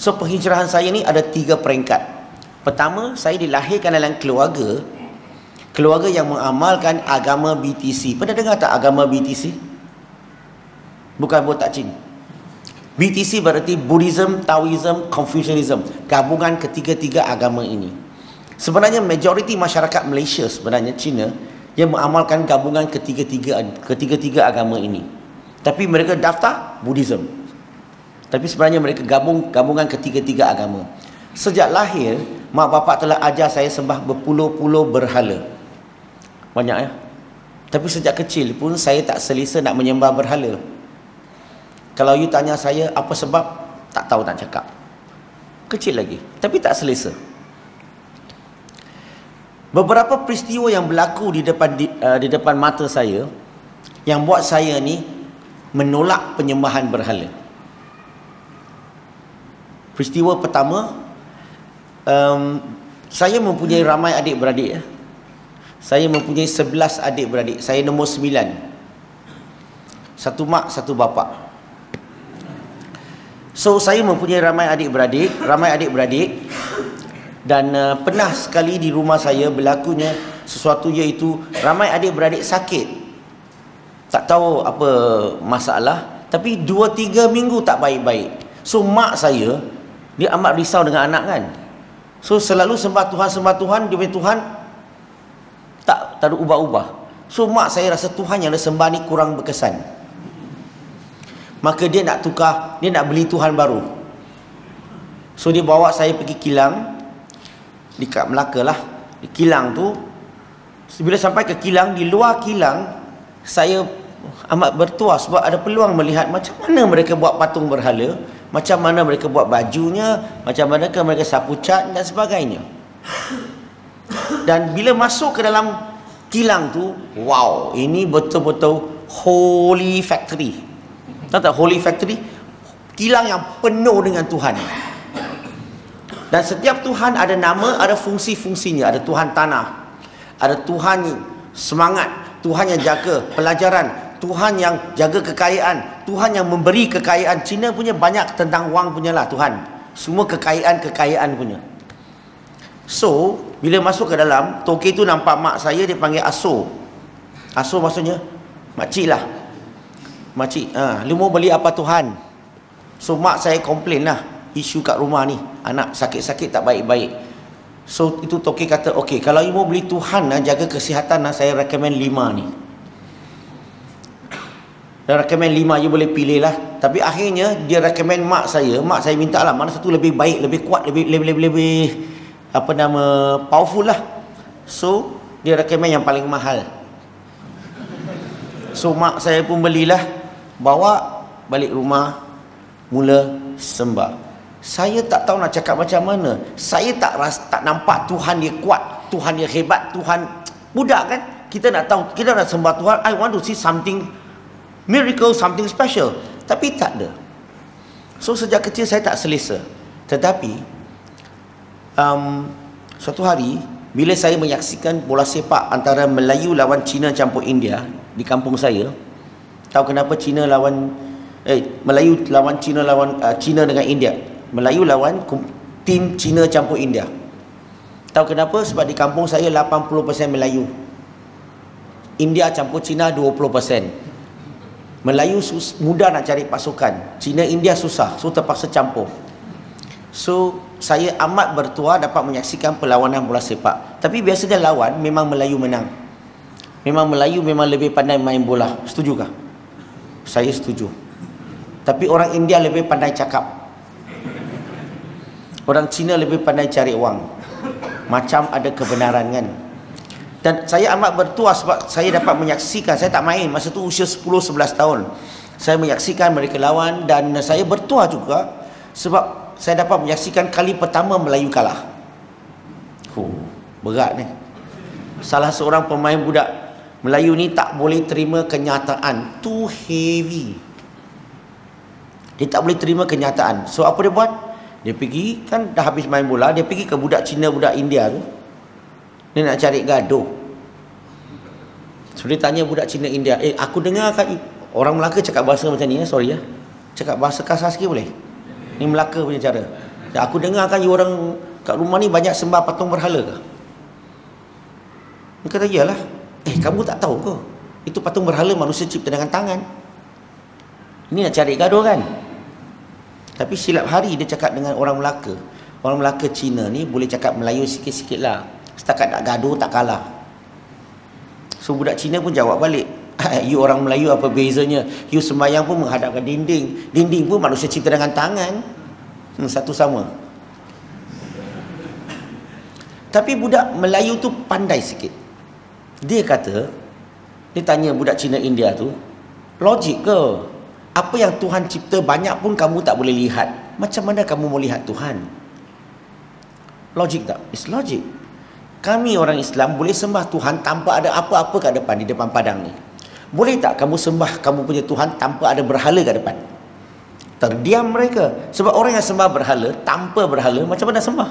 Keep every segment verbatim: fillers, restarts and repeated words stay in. So penghijrahan saya ni ada tiga peringkat. Pertama, saya dilahirkan dalam keluarga keluarga yang mengamalkan agama B T C. Pernah dengar tak agama B T C? Bukan botak cing. B T C berarti Buddhism, Taoism, Confucianism, gabungan ketiga-tiga agama ini. Sebenarnya majoriti masyarakat Malaysia, sebenarnya Cina, yang mengamalkan gabungan ketiga-tiga ketiga-tiga agama ini. Tapi mereka daftar Buddhism, tapi sebenarnya mereka gabung gabungan ketiga-tiga agama. Sejak lahir, mak bapak telah ajar saya sembah berpuluh-puluh berhala. Banyak ya. Tapi sejak kecil pun saya tak selesa nak menyembah berhala. Kalau you tanya saya apa sebab, tak tahu nak cakap. Kecil lagi, tapi tak selesa. Beberapa peristiwa yang berlaku di depan di, uh, di depan mata saya yang buat saya ni menolak penyembahan berhala. Peristiwa pertama, um, saya mempunyai ramai adik-beradik ya. Saya mempunyai sebelas adik-beradik. Saya nombor sembilan. Satu mak, satu bapa. So saya mempunyai ramai adik-beradik, ramai adik-beradik dan uh, pernah sekali di rumah saya berlakunya sesuatu, iaitu ramai adik-beradik sakit. Tak tahu apa masalah, tapi dua tiga minggu tak baik-baik. So mak saya, dia amat risau dengan anak kan. So selalu sembah Tuhan, sembah Tuhan, dia punya Tuhan tak tak ada ubah-ubah. So mak saya rasa Tuhan yang dia sembah ni kurang berkesan. Maka dia nak tukar, dia nak beli Tuhan baru. So dia bawa saya pergi kilang dekat Melaka lah. Di kilang tu, bila sampai ke kilang, di luar kilang saya amat bertuah sebab ada peluang melihat macam mana mereka buat patung berhala, macam mana mereka buat bajunya, macam mana mereka sapu cat dan sebagainya. Dan bila masuk ke dalam kilang tu, wow, ini betul-betul holy factory. Tahu tak holy factory? Kilang yang penuh dengan Tuhan. Dan setiap Tuhan ada nama, ada fungsi-fungsinya. Ada Tuhan tanah, ada Tuhan semangat, Tuhan yang jaga pelajaran, Tuhan yang jaga kekayaan, Tuhan yang memberi kekayaan. Cina punya banyak tentang wang punya lah Tuhan. Semua kekayaan-kekayaan punya. So, bila masuk ke dalam, toke tu nampak mak saya, dia panggil aso. Aso maksudnya makcik lah. Makcik, ha, lu mau beli apa Tuhan? So, mak saya komplain lah, isu kat rumah ni, anak sakit-sakit tak baik-baik. So itu toke kata, okey, kalau you mau beli Tuhan nak jaga kesihatan, nak saya recommend lima ni. Dia recommend lima, you boleh pilih lah. Tapi akhirnya dia recommend mak saya. Mak saya minta lah mana satu lebih baik, lebih kuat, lebih lebih lebih, lebih apa nama, powerful lah. So dia recommend yang paling mahal. So mak saya pun belilah, bawa balik rumah, mula sembah. Saya tak tahu nak cakap macam mana. Saya tak ras, tak nampak Tuhan dia kuat, Tuhan dia hebat, Tuhan. Budak kan? Kita nak tahu, kita nak sembah Tuhan, I want to see something miracle, something special. Tapi tak ada. So sejak kecil saya tak selesa. Tetapi um, suatu hari bila saya menyaksikan bola sepak antara Melayu lawan Cina campur India di kampung saya, tahu kenapa Cina lawan eh Melayu lawan Cina lawan uh, Cina dengan India? Melayu lawan tim Cina campur India. Tahu kenapa? Sebab di kampung saya lapan puluh peratus Melayu, India campur Cina dua puluh peratus. Melayu mudah nak cari pasukan, Cina India susah, so terpaksa campur. So saya amat bertuah dapat menyaksikan perlawanan bola sepak. Tapi biasanya lawan memang Melayu menang. Memang Melayu memang lebih pandai main bola. Setujukah? Saya setuju. Tapi orang India lebih pandai cakap. Orang Cina lebih pandai cari wang. Macam ada kebenaran kan. Dan saya amat bertuah sebab saya dapat menyaksikan. Saya tak main. Masa tu usia sepuluh sebelas tahun. Saya menyaksikan mereka lawan. Dan saya bertuah juga sebab saya dapat menyaksikan kali pertama Melayu kalah. Huh, berat ni. Salah seorang pemain budak Melayu ni tak boleh terima kenyataan. Too heavy. Dia tak boleh terima kenyataan. So apa dia buat? Dia pergi, kan dah habis main bola, dia pergi ke budak Cina, budak India tu. Dia nak cari gaduh. So dia tanya budak Cina India, eh aku dengar kat orang Melaka cakap bahasa macam ni ya, sorry ya. Cakap bahasa kasar sikit boleh? Ni Melaka punya cara. Dan aku dengarkan you orang kat rumah ni banyak sembah patung berhala ke? Dia kata, iyalah. Eh, kamu tak tahu ke? Itu patung berhala manusia cipta dengan tangan. Ini nak cari gaduh kan? Tapi silap hari dia cakap dengan orang Melaka. Orang Melaka Cina ni boleh cakap Melayu sikit-sikit lah. Setakat nak gaduh tak kalah. So budak Cina pun jawab balik, you orang Melayu apa bezanya? You sembahyang pun menghadapkan dinding. Dinding pun manusia cipta dengan tangan. Hmm, satu sama. Tapi budak Melayu tu pandai sikit. Dia kata, dia tanya budak Cina India tu, logik ke? Apa yang Tuhan cipta banyak pun kamu tak boleh lihat. Macam mana kamu mau lihat Tuhan? Logik tak? It's logic. Kami orang Islam boleh sembah Tuhan tanpa ada apa-apa kat depan, di depan padang ni. Boleh tak kamu sembah kamu punya Tuhan tanpa ada berhala kat depan? Terdiam mereka. Sebab orang yang sembah berhala, tanpa berhala, macam mana sembah?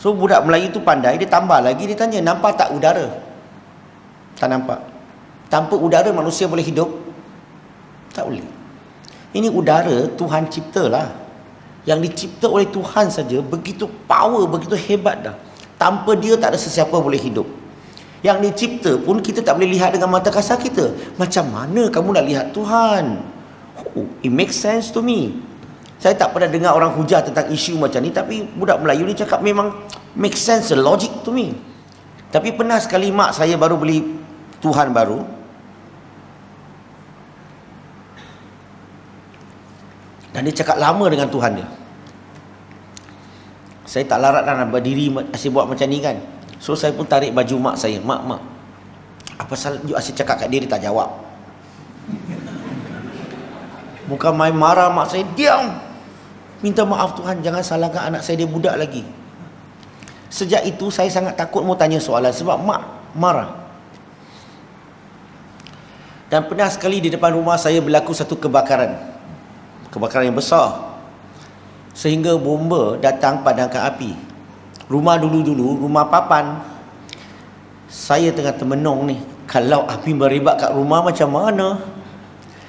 So budak Melayu tu pandai. Dia tambah lagi, dia tanya, nampak tak udara? Tak nampak. Tanpa udara manusia boleh hidup? Tak boleh. Ini udara Tuhan cipta lah. Yang dicipta oleh Tuhan saja begitu power, begitu hebat dah. Tanpa dia tak ada sesiapa boleh hidup. Yang dicipta pun kita tak boleh lihat dengan mata kasar kita. Macam mana kamu nak lihat Tuhan? Oh, it makes sense to me. Saya tak pernah dengar orang hujah tentang isu macam ni, tapi budak Melayu ni cakap memang makes sense, logic to me. Tapi pernah sekali mak saya baru beli Tuhan baru. Dan dia cakap lama dengan Tuhan dia. Saya tak larat dan berdiri asyik buat macam ni kan. So saya pun tarik baju mak saya. Mak, mak, apa salah you asyik cakap kat dia, dia tak jawab. Bukan main marah mak saya, diam. Minta maaf Tuhan, jangan salahkan anak saya, dia budak lagi. Sejak itu saya sangat takut mau tanya soalan sebab mak marah. Dan pernah sekali di depan rumah saya berlaku satu kebakaran. Kebakaran yang besar. Sehingga bomba datang padamkan api. Rumah dulu-dulu, rumah papan. Saya tengah termenung ni, kalau api merebak kat rumah macam mana?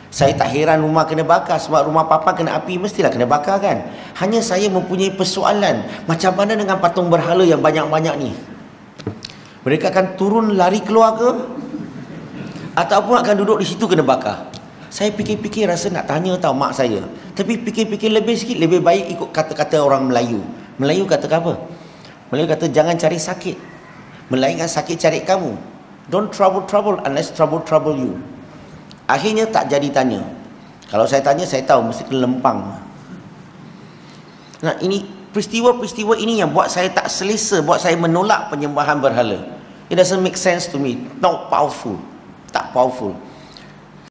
Saya tak heran rumah kena bakar, sebab rumah papan kena api, mestilah kena bakar kan. Hanya saya mempunyai persoalan, macam mana dengan patung berhala yang banyak-banyak ni? Mereka akan turun lari keluar ke? Ataupun akan duduk di situ kena bakar? Saya fikir-fikir rasa nak tanya tau mak saya. Tapi fikir-fikir lebih sikit, lebih baik ikut kata-kata orang Melayu. Melayu kata apa? Melayu kata, jangan cari sakit, melainkan sakit cari kamu. Don't trouble trouble unless trouble trouble you. Akhirnya tak jadi tanya. Kalau saya tanya, saya tahu mesti kelempang. Nah, ini peristiwa-peristiwa ini yang buat saya tak selesa, buat saya menolak penyembahan berhala. It doesn't make sense to me. Not powerful. Tak powerful.